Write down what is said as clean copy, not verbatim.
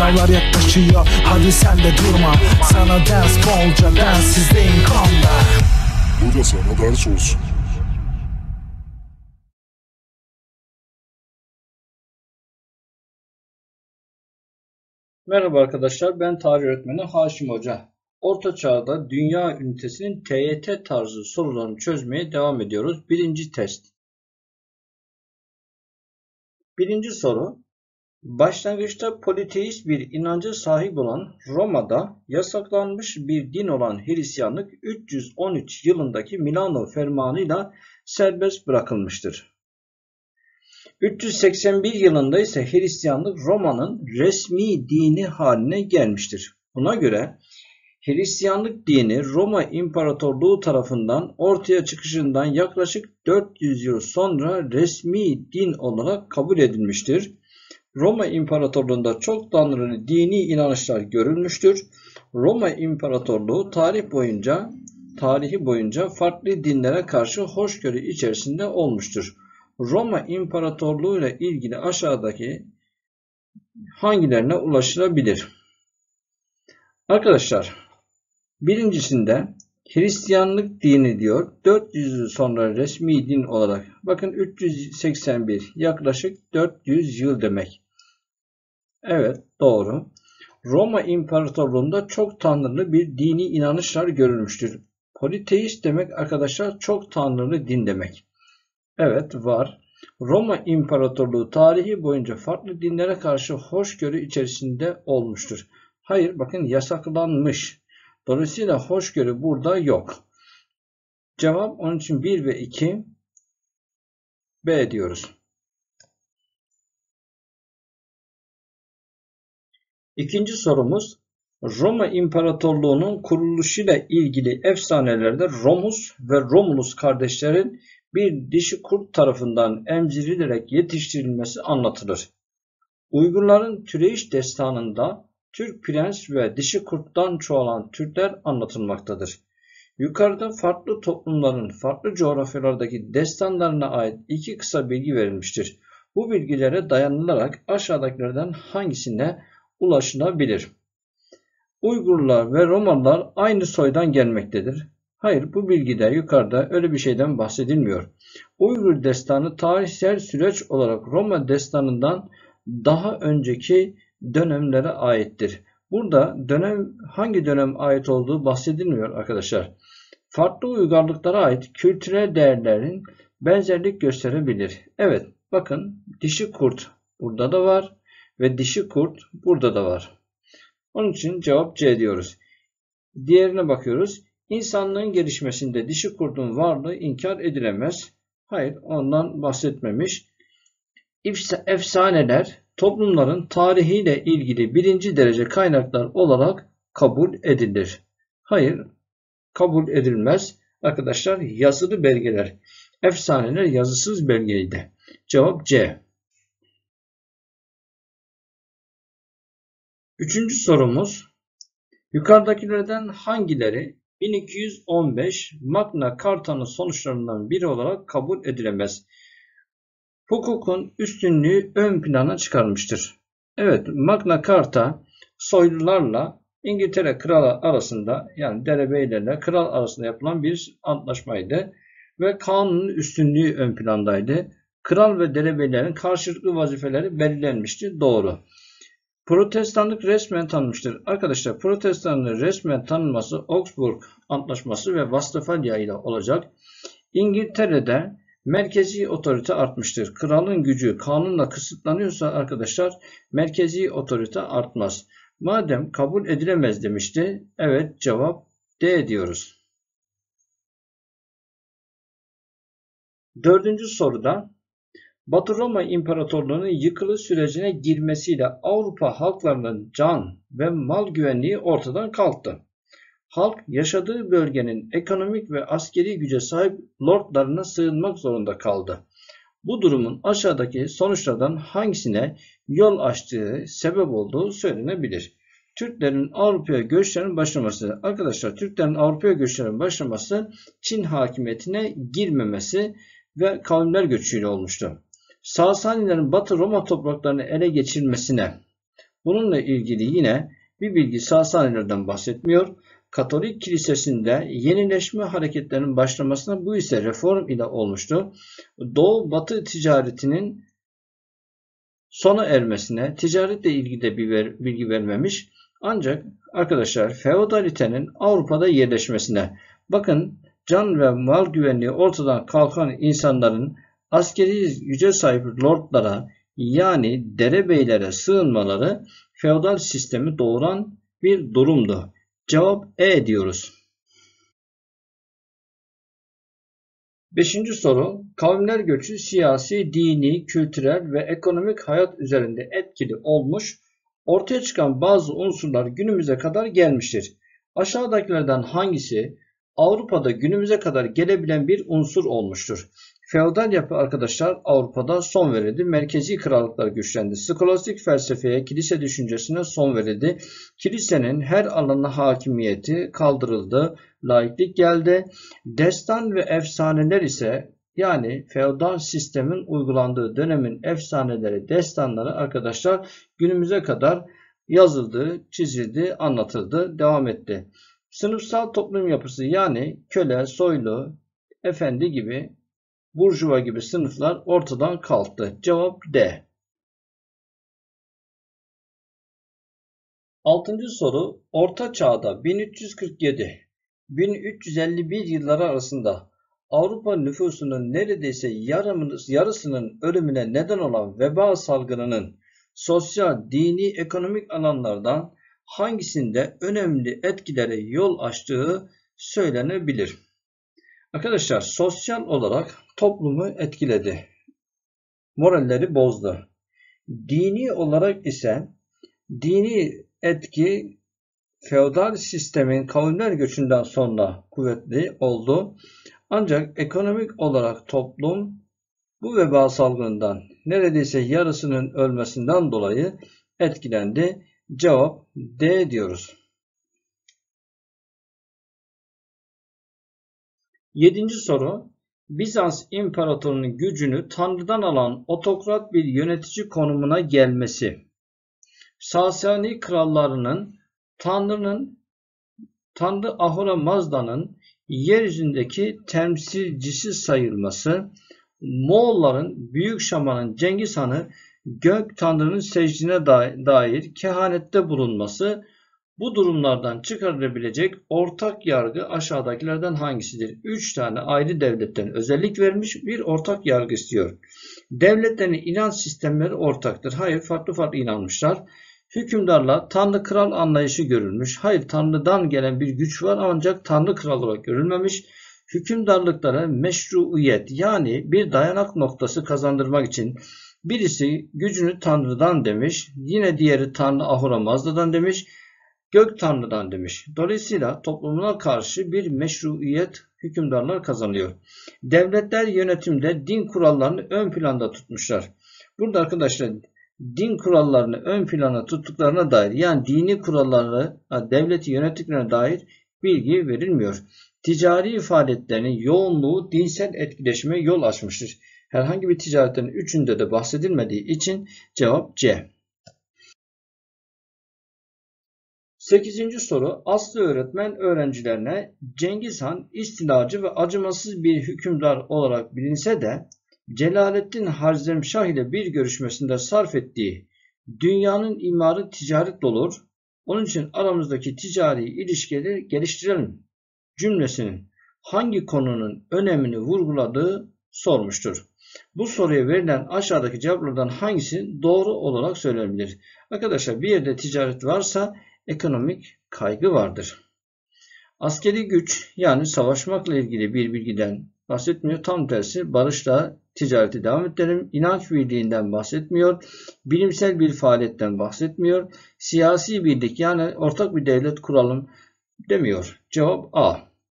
Sınavlar yaklaşıyor, hadi sen de durma. Sana ders bolca, densiz de imkanla. Bu da sana ders olsun. Merhaba arkadaşlar, ben tarih öğretmeni Haşim Hoca. Orta Çağ'da Dünya Ünitesi'nin TYT tarzı sorularını çözmeye devam ediyoruz. Birinci test. Birinci soru. Başlangıçta politeist bir inanca sahip olan Roma'da yasaklanmış bir din olan Hristiyanlık 313 yılındaki Milano Fermanı'yla serbest bırakılmıştır. 381 yılında ise Hristiyanlık Roma'nın resmi dini haline gelmiştir. Buna göre Hristiyanlık dini Roma İmparatorluğu tarafından ortaya çıkışından yaklaşık 400 yıl sonra resmi din olarak kabul edilmiştir. Roma İmparatorluğu'nda çok tanrılı dini inanışlar görülmüştür. Roma İmparatorluğu tarihi boyunca farklı dinlere karşı hoşgörü içerisinde olmuştur. Roma İmparatorluğu ile ilgili aşağıdaki hangilerine ulaşılabilir? Arkadaşlar, birincisinde Hristiyanlık dini diyor, 400 yıl sonra resmi din olarak. Bakın 381 yaklaşık 400 yıl demek. Evet, doğru. Roma İmparatorluğu'nda çok tanrılı bir dini inanışlar görülmüştür. Politeist demek arkadaşlar çok tanrılı din demek. Evet, var. Roma İmparatorluğu tarihi boyunca farklı dinlere karşı hoşgörü içerisinde olmuştur. Hayır, bakın yasaklanmış. Dolayısıyla hoşgörü burada yok. Cevap onun için 1 ve 2 B diyoruz. İkinci sorumuz. Roma İmparatorluğu'nun kuruluşuyla ilgili efsanelerde Remus ve Romulus kardeşlerin bir dişi kurt tarafından emzirilerek yetiştirilmesi anlatılır. Uygurların Türeyiş destanında Türk prens ve dişi kurttan çoğalan Türkler anlatılmaktadır. Yukarıda farklı toplumların farklı coğrafyalardaki destanlarına ait iki kısa bilgi verilmiştir. Bu bilgilere dayanılarak aşağıdakilerden hangisine ulaşılabilir? Uygurlar ve Romalılar aynı soydan gelmektedir. Hayır, bu bilgide yukarıda öyle bir şeyden bahsedilmiyor. Uygur destanı tarihsel süreç olarak Roma destanından daha önceki dönemlere aittir. Burada hangi döneme ait olduğu bahsedilmiyor arkadaşlar. Farklı uygarlıklara ait kültürel değerlerin benzerlik gösterebilir. Evet, bakın dişi kurt burada da var ve dişi kurt burada da var. Onun için cevap C diyoruz. Diğerine bakıyoruz. İnsanlığın gelişmesinde dişi kurdun varlığı inkar edilemez. Hayır, ondan bahsetmemiş. Efsaneler toplumların tarihiyle ilgili birinci derece kaynaklar olarak kabul edilir. Hayır, kabul edilmez. Arkadaşlar, yazılı belgeler. Efsaneler yazısız belgeydi. Cevap C. Üçüncü sorumuz. Yukarıdakilerden hangileri 1215 Magna Carta'nın sonuçlarından biri olarak kabul edilemez? Hukukun üstünlüğü ön plana çıkarmıştır. Evet, Magna Carta soylularla İngiltere kralı arasında, yani derebeylerle kral arasında yapılan bir antlaşmaydı ve kanunun üstünlüğü ön plandaydı. Kral ve derebeylerin karşılıklı vazifeleri belirlenmişti. Doğru. Protestanlık resmen tanınmıştır. Arkadaşlar, protestanlığın resmen tanınması Augsburg Antlaşması ve Westfalya ile olacak. İngiltere'de merkezi otorite artmıştır. Kralın gücü kanunla kısıtlanıyorsa arkadaşlar, merkezi otorite artmaz. Madem kabul edilemez demişti, evet, cevap D diyoruz. Dördüncü soruda Batı Roma İmparatorluğu'nun yıkılış sürecine girmesiyle Avrupa halklarının can ve mal güvenliği ortadan kalktı. Halk yaşadığı bölgenin ekonomik ve askeri güce sahip lordlarına sığınmak zorunda kaldı. Bu durumun aşağıdaki sonuçlardan hangisine yol açtığı, sebep olduğu söylenebilir? Türklerin Avrupa'ya göçlerinin başlaması. Arkadaşlar, Türklerin Avrupa'ya göçlerinin başlaması Çin hakimiyetine girmemesi ve kavimler göçüyle olmuştu. Sasanilerin Batı Roma topraklarını ele geçirmesine, Bununla ilgili yine bir bilgi Sasanilerden bahsetmiyor. Katolik Kilisesi'nde yenileşme hareketlerinin başlamasına bu ise reform ile olmuştu. Doğu-Batı ticaretinin sona ermesine ticaretle ilgili de bir bilgi vermemiş. Ancak arkadaşlar feodalitenin Avrupa'da yerleşmesine, bakın can ve mal güvenliği ortadan kalkan insanların askeri güce sahip lordlara yani derebeylere sığınmaları feodal sistemi doğuran bir durumdu. Cevap E diyoruz. 5. soru. Kavimler göçü siyasi, dini, kültürel ve ekonomik hayat üzerinde etkili olmuş, ortaya çıkan bazı unsurlar günümüze kadar gelmiştir. Aşağıdakilerden hangisi Avrupa'da günümüze kadar gelebilen bir unsur olmuştur? Feodal yapı arkadaşlar Avrupa'da son verildi. Merkezi krallıklar güçlendi. Skolastik felsefeye, kilise düşüncesine son verildi. Kilisenin her alanına hakimiyeti kaldırıldı. Laiklik geldi. Destan ve efsaneler ise yani feodal sistemin uygulandığı dönemin efsaneleri, destanları arkadaşlar günümüze kadar yazıldı, çizildi, anlatıldı, devam etti. Sınıfsal toplum yapısı yani köle, soylu, efendi gibi, burjuva gibi sınıflar ortadan kalktı. Cevap D. 6. soru. Orta Çağ'da 1347-1351 yılları arasında Avrupa nüfusunun neredeyse yarısının ölümüne neden olan veba salgınının sosyal, dini, ekonomik alanlardan hangisinde önemli etkilere yol açtığı söylenebilir? Arkadaşlar sosyal olarak toplumu etkiledi. Moralleri bozdu. Dini olarak ise dini etki feodal sistemin kavimler göçünden sonra kuvvetli oldu. Ancak ekonomik olarak toplum bu veba salgınından neredeyse yarısının ölmesinden dolayı etkilendi. Cevap D diyoruz. 7. soru. Bizans imparatorunun gücünü Tanrı'dan alan otokrat bir yönetici konumuna gelmesi. Sasani krallarının Tanrı Ahura Mazda'nın yeryüzündeki temsilcisi sayılması, Moğolların Büyük Şaman'ın Cengiz Han'ı Gök Tanrı'nın secdine dair kehanette bulunması, bu durumlardan çıkarılabilecek ortak yargı aşağıdakilerden hangisidir? 3 tane ayrı devletten özellik vermiş, bir ortak yargı istiyor. Devletlerin inanç sistemleri ortaktır. Hayır, farklı farklı inanmışlar. Hükümdarla Tanrı Kral anlayışı görülmüş. Hayır, Tanrı'dan gelen bir güç var ancak Tanrı Kral olarak görülmemiş. Hükümdarlıklara meşruiyet yani bir dayanak noktası kazandırmak için birisi gücünü Tanrı'dan demiş, yine diğeri Tanrı Ahura Mazda'dan demiş, Gök Tanrı'dan demiş. Dolayısıyla toplumuna karşı bir meşruiyet hükümdarlar kazanıyor. Devletler yönetimde din kurallarını ön planda tutmuşlar. Burada arkadaşlar din kurallarını ön plana tuttuklarına dair yani dini kuralları devleti yönettiklerine dair bilgi verilmiyor. Ticari faaliyetlerinin yoğunluğu dinsel etkileşime yol açmıştır. Herhangi bir ticaretin üçünde de bahsedilmediği için cevap C. 8. soru. Aslı öğretmen öğrencilerine Cengiz Han istilacı ve acımasız bir hükümdar olarak bilinse de Celaleddin Harzemşah ile bir görüşmesinde sarf ettiği dünyanın imarı ticaretle olur, onun için aramızdaki ticari ilişkileri geliştirelim cümlesinin hangi konunun önemini vurguladığı sormuştur. Bu soruya verilen aşağıdaki cevaplardan hangisi doğru olarak söylenebilir? Arkadaşlar bir yerde ticaret varsa ekonomik kaygı vardır. Askeri güç yani savaşmakla ilgili bir bilgiden bahsetmiyor. Tam tersi barışla ticareti devam edelim. İnanç birliğinden bahsetmiyor. Bilimsel bir faaliyetten bahsetmiyor. Siyasi birlik yani ortak bir devlet kuralım demiyor. Cevap A.